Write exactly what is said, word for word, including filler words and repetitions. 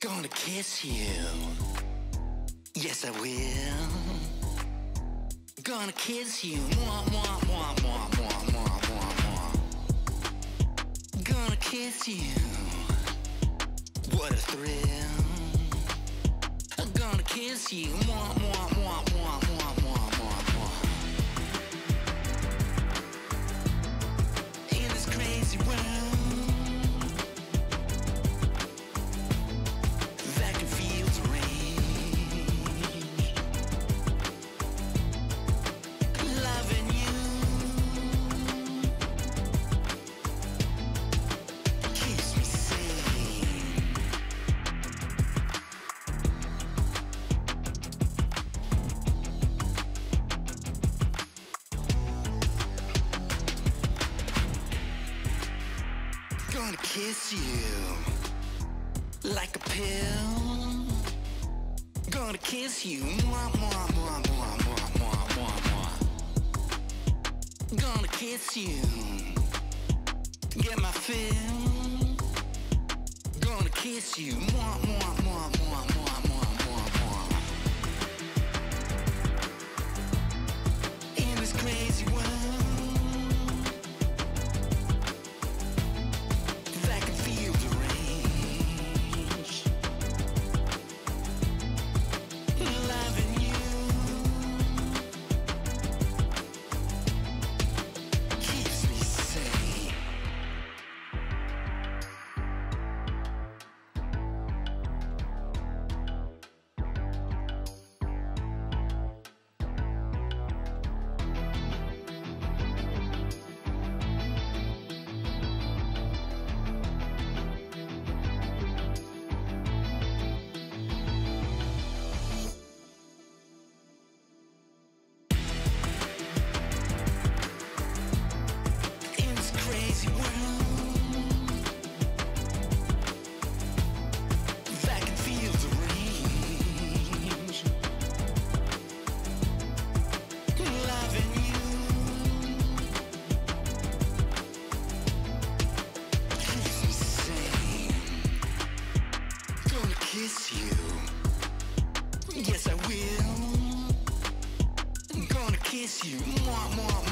Gonna kiss you. Yes, I will. Gonna kiss you. Mwah, mwah, mwah, mwah, mwah, mwah, mwah, mwah. Gonna kiss you. What a thrill. I'm gonna kiss you. Mwah, mwah, mwah, mwah, mwah, mwah, mwah, mwah. In this crazy world. Gonna kiss you like a pill. Gonna kiss you. Mwah, mwah, mwah, mwah, mwah, mwah, mwah, mwah. Gonna kiss you. Get my fill. Gonna kiss you. Mwah, mwah, mwah, mwah, mwah, mwah, mwah, mwah. In this crazy world. Kiss you, yes I will. I'm gonna kiss you, mwah, mwah, mwah.